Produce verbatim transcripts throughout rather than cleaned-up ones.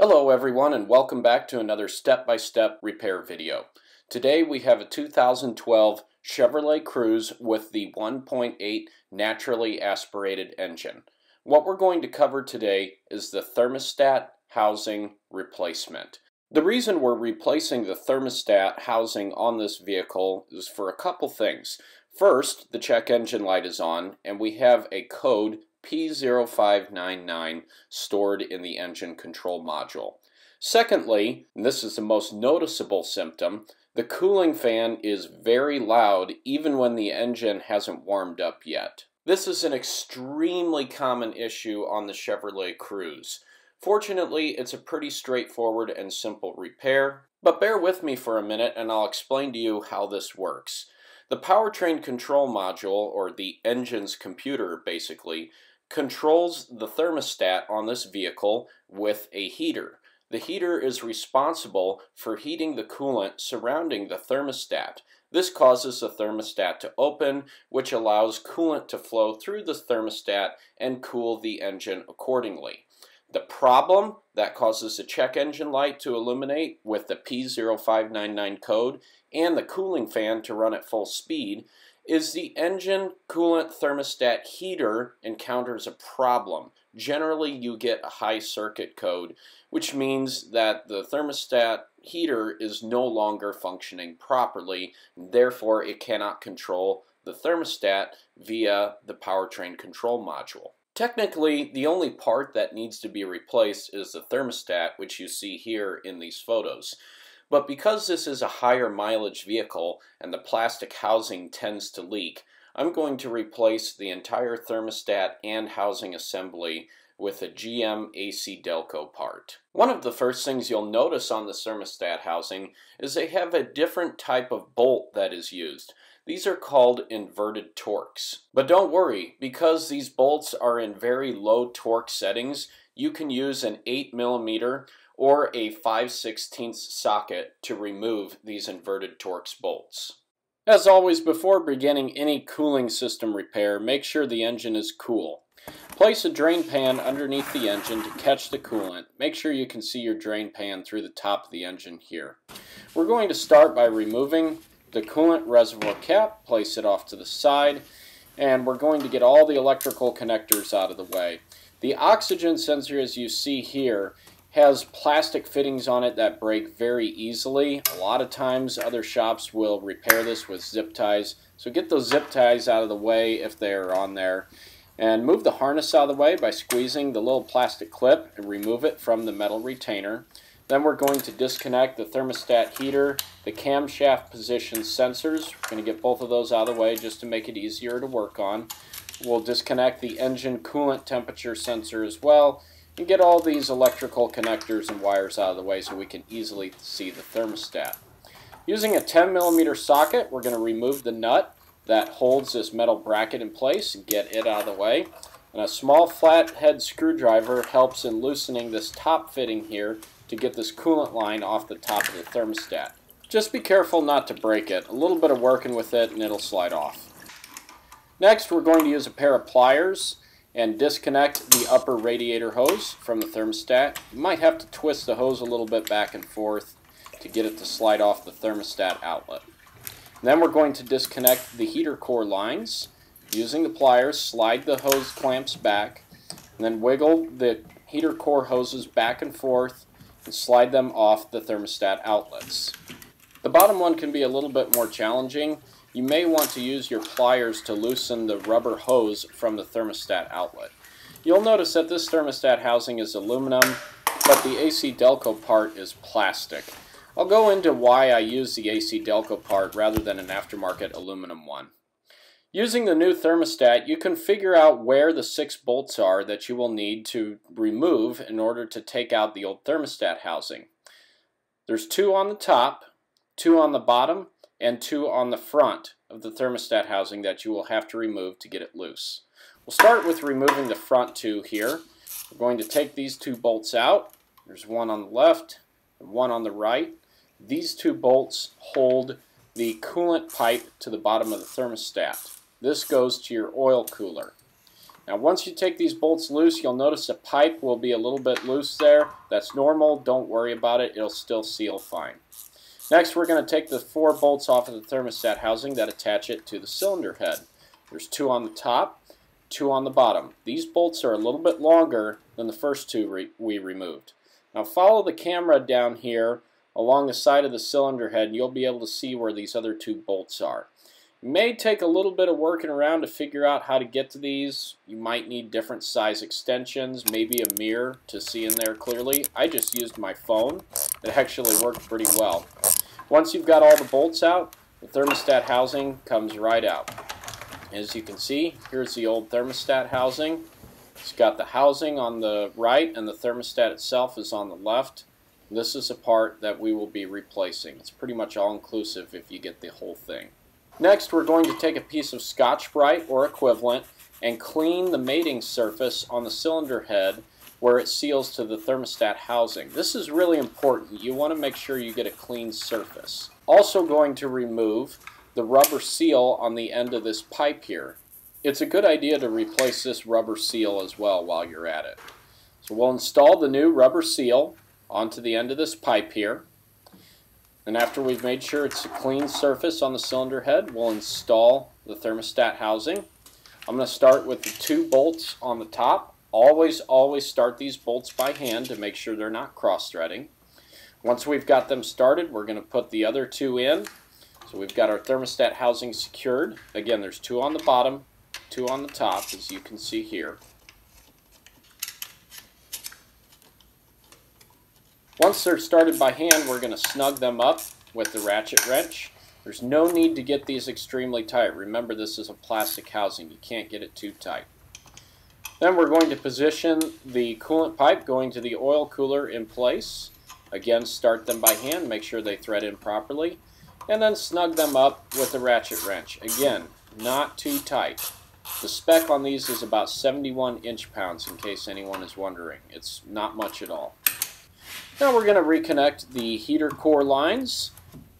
Hello everyone and welcome back to another step-by-step repair video. Today we have a two thousand twelve Chevrolet Cruze with the one point eight naturally aspirated engine. What we're going to cover today is the thermostat housing replacement. The reason we're replacing the thermostat housing on this vehicle is for a couple things. First, the check engine light is on and we have a code P zero five nine nine stored in the engine control module. Secondly, and this is the most noticeable symptom, the cooling fan is very loud even when the engine hasn't warmed up yet. This is an extremely common issue on the Chevrolet Cruze. Fortunately, it's a pretty straightforward and simple repair, but bear with me for a minute and I'll explain to you how this works. The powertrain control module, or the engine's computer basically, controls the thermostat on this vehicle with a heater. The heater is responsible for heating the coolant surrounding the thermostat. This causes the thermostat to open, which allows coolant to flow through the thermostat and cool the engine accordingly. The problem that causes the check engine light to illuminate with the P zero five nine nine code and the cooling fan to run at full speed is the engine coolant thermostat heater encounters a problem. Generally, you get a high circuit code, which means that the thermostat heater is no longer functioning properly. Therefore, it cannot control the thermostat via the powertrain control module. Technically, the only part that needs to be replaced is the thermostat, which you see here in these photos. But because this is a higher mileage vehicle and the plastic housing tends to leak, I'm going to replace the entire thermostat and housing assembly with a G M A C Delco part. One of the first things you'll notice on the thermostat housing is they have a different type of bolt that is used. These are called inverted torques. But don't worry, because these bolts are in very low torque settings, you can use an eight millimeter or a five sixteenths socket to remove these inverted torques bolts. As always, before beginning any cooling system repair, make sure the engine is cool. Place a drain pan underneath the engine to catch the coolant. Make sure you can see your drain pan through the top of the engine here. We're going to start by removing the coolant reservoir cap, place it off to the side, and we're going to get all the electrical connectors out of the way. The oxygen sensor, as you see here, has plastic fittings on it that break very easily. A lot of times other shops will repair this with zip ties, so get those zip ties out of the way if they're on there. And move the harness out of the way by squeezing the little plastic clip and remove it from the metal retainer. Then we're going to disconnect the thermostat heater, the camshaft position sensors. We're going to get both of those out of the way just to make it easier to work on. We'll disconnect the engine coolant temperature sensor as well and get all these electrical connectors and wires out of the way so we can easily see the thermostat. Using a ten millimeter socket, we're going to remove the nut that holds this metal bracket in place and get it out of the way. And a small flathead screwdriver helps in loosening this top fitting here to get this coolant line off the top of the thermostat. Just be careful not to break it. A little bit of working with it and it'll slide off. Next, we're going to use a pair of pliers and disconnect the upper radiator hose from the thermostat. You might have to twist the hose a little bit back and forth to get it to slide off the thermostat outlet. And then we're going to disconnect the heater core lines. Using the pliers, slide the hose clamps back, and then wiggle the heater core hoses back and forth and slide them off the thermostat outlets. The bottom one can be a little bit more challenging. You may want to use your pliers to loosen the rubber hose from the thermostat outlet. You'll notice that this thermostat housing is aluminum, but the A C Delco part is plastic. I'll go into why I use the A C Delco part rather than an aftermarket aluminum one. Using the new thermostat, you can figure out where the six bolts are that you will need to remove in order to take out the old thermostat housing. There's two on the top, two on the bottom, and two on the front of the thermostat housing that you will have to remove to get it loose. We'll start with removing the front two here. We're going to take these two bolts out. There's one on the left and one on the right. These two bolts hold the coolant pipe to the bottom of the thermostat. This goes to your oil cooler. Now once you take these bolts loose, you'll notice the pipe will be a little bit loose there. That's normal, don't worry about it, it'll still seal fine. Next we're going to take the four bolts off of the thermostat housing that attach it to the cylinder head. There's two on the top, two on the bottom. These bolts are a little bit longer than the first two re we removed. Now follow the camera down here along the side of the cylinder head and you'll be able to see where these other two bolts are. It may take a little bit of working around to figure out how to get to these. You might need different size extensions, maybe a mirror to see in there clearly. I just used my phone. It actually worked pretty well. Once you've got all the bolts out, the thermostat housing comes right out. As you can see, here's the old thermostat housing. It's got the housing on the right and the thermostat itself is on the left. This is a part that we will be replacing. It's pretty much all-inclusive if you get the whole thing. Next, we're going to take a piece of Scotch-Brite or equivalent and clean the mating surface on the cylinder head where it seals to the thermostat housing. This is really important. You want to make sure you get a clean surface. Also going to remove the rubber seal on the end of this pipe here. It's a good idea to replace this rubber seal as well while you're at it. So we'll install the new rubber seal onto the end of this pipe here. And after we've made sure it's a clean surface on the cylinder head, we'll install the thermostat housing. I'm going to start with the two bolts on the top. Always, always start these bolts by hand to make sure they're not cross-threading. Once we've got them started, we're going to put the other two in. So we've got our thermostat housing secured. Again, there's two on the bottom, two on the top, as you can see here. Once they're started by hand, we're going to snug them up with the ratchet wrench. There's no need to get these extremely tight. Remember, this is a plastic housing. You can't get it too tight. Then we're going to position the coolant pipe going to the oil cooler in place. Again, start them by hand. Make sure they thread in properly. And then snug them up with the ratchet wrench. Again, not too tight. The spec on these is about seventy-one inch-pounds, in case anyone is wondering. It's not much at all. Now we're going to reconnect the heater core lines.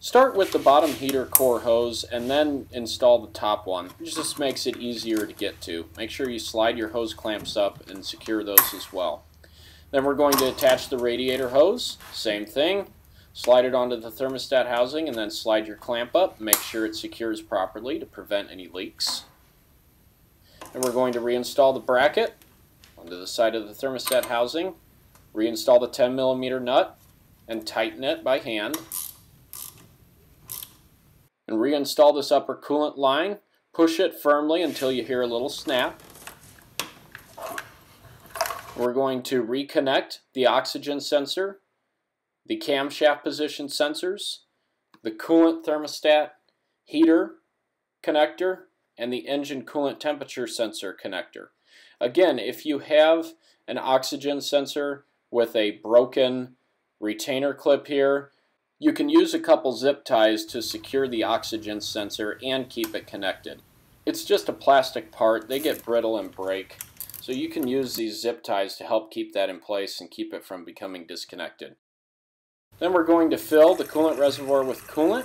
Start with the bottom heater core hose and then install the top one. This makes it easier to get to. Make sure you slide your hose clamps up and secure those as well. Then we're going to attach the radiator hose. Same thing. Slide it onto the thermostat housing and then slide your clamp up. Make sure it secures properly to prevent any leaks. And we're going to reinstall the bracket onto the side of the thermostat housing. Reinstall the ten millimeter nut and tighten it by hand. And reinstall this upper coolant line. Push it firmly until you hear a little snap. We're going to reconnect the oxygen sensor, the camshaft position sensors, the coolant thermostat heater connector, and the engine coolant temperature sensor connector. Again, if you have an oxygen sensor with a broken retainer clip here, you can use a couple zip ties to secure the oxygen sensor and keep it connected. It's just a plastic part, they get brittle and break, so you can use these zip ties to help keep that in place and keep it from becoming disconnected. Then we're going to fill the coolant reservoir with coolant.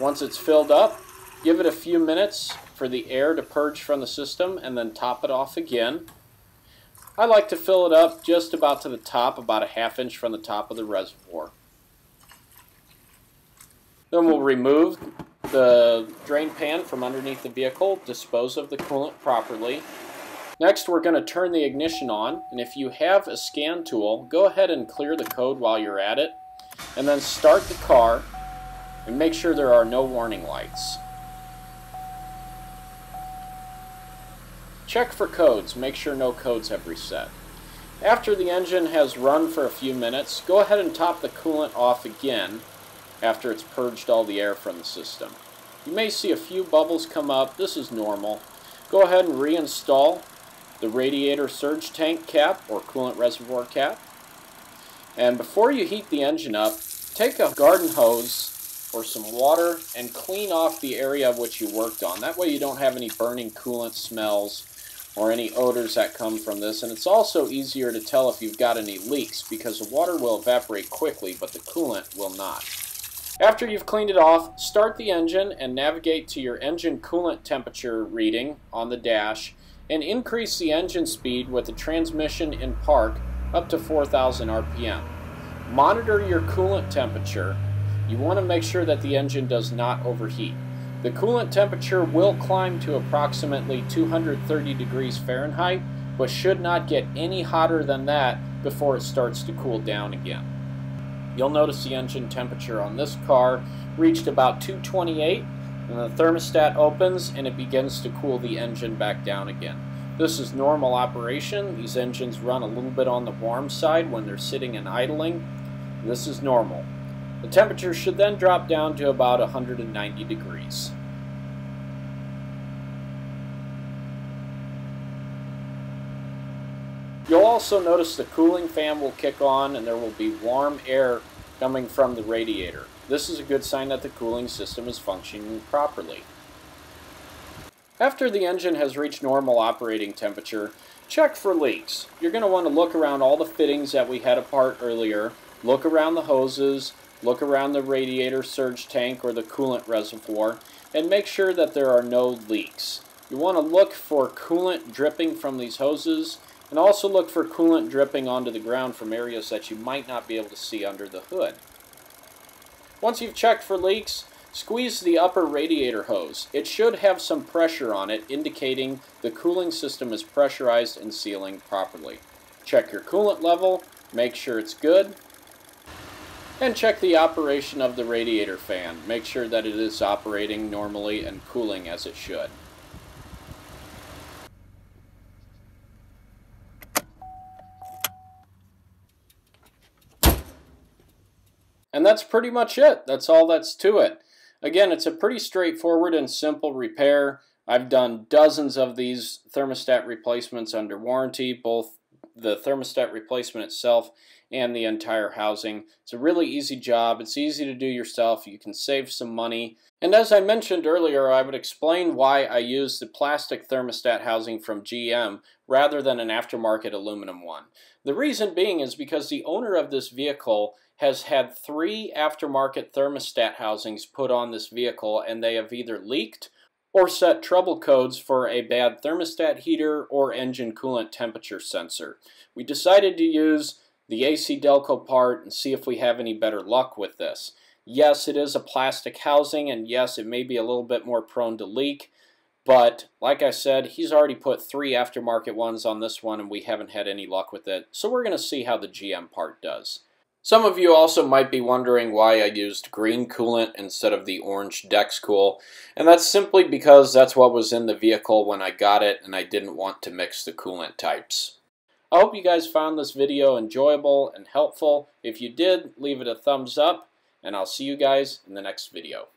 Once it's filled up, give it a few minutes for the air to purge from the system and then top it off again. I like to fill it up just about to the top, about a half inch from the top of the reservoir. Then we'll remove the drain pan from underneath the vehicle, dispose of the coolant properly. Next we're going to turn the ignition on, and if you have a scan tool, go ahead and clear the code while you're at it, and then start the car and make sure there are no warning lights. Check for codes, make sure no codes have reset. After the engine has run for a few minutes, go ahead and top the coolant off again after it's purged all the air from the system. You may see a few bubbles come up, this is normal. Go ahead and reinstall the radiator surge tank cap or coolant reservoir cap. And before you heat the engine up, take a garden hose or some water and clean off the area of which you worked on. That way you don't have any burning coolant smells or any odors that come from this, and it's also easier to tell if you've got any leaks because the water will evaporate quickly but the coolant will not. After you've cleaned it off, start the engine and navigate to your engine coolant temperature reading on the dash and increase the engine speed with the transmission in park up to four thousand R P M. Monitor your coolant temperature. You want to make sure that the engine does not overheat. The coolant temperature will climb to approximately two hundred thirty degrees Fahrenheit, but should not get any hotter than that before it starts to cool down again. You'll notice the engine temperature on this car reached about two twenty-eight, and the thermostat opens and it begins to cool the engine back down again. This is normal operation. These engines run a little bit on the warm side when they're sitting and idling. This is normal. The temperature should then drop down to about one hundred ninety degrees. You'll also notice the cooling fan will kick on and there will be warm air coming from the radiator. This is a good sign that the cooling system is functioning properly. After the engine has reached normal operating temperature, check for leaks. You're going to want to look around all the fittings that we had apart earlier, look around the hoses, look around the radiator surge tank or the coolant reservoir, and make sure that there are no leaks. You want to look for coolant dripping from these hoses, and also look for coolant dripping onto the ground from areas that you might not be able to see under the hood. Once you've checked for leaks, squeeze the upper radiator hose. It should have some pressure on it, indicating the cooling system is pressurized and sealing properly. Check your coolant level, make sure it's good, and check the operation of the radiator fan. Make sure that it is operating normally and cooling as it should. And that's pretty much it. That's all that's to it. Again, it's a pretty straightforward and simple repair. I've done dozens of these thermostat replacements under warranty, both the thermostat replacement itself and the entire housing. It's a really easy job. It's easy to do yourself. You can save some money. And as I mentioned earlier, I would explain why I use the plastic thermostat housing from G M rather than an aftermarket aluminum one. The reason being is because the owner of this vehicle has had three aftermarket thermostat housings put on this vehicle, and they have either leaked or set trouble codes for a bad thermostat heater or engine coolant temperature sensor. We decided to use the A C Delco part and see if we have any better luck with this. Yes, it is a plastic housing, and yes, it may be a little bit more prone to leak, but like I said, he's already put three aftermarket ones on this one and we haven't had any luck with it, so we're going to see how the G M part does. Some of you also might be wondering why I used green coolant instead of the orange Dex Cool, and that's simply because that's what was in the vehicle when I got it and I didn't want to mix the coolant types. I hope you guys found this video enjoyable and helpful. If you did, leave it a thumbs up, and I'll see you guys in the next video.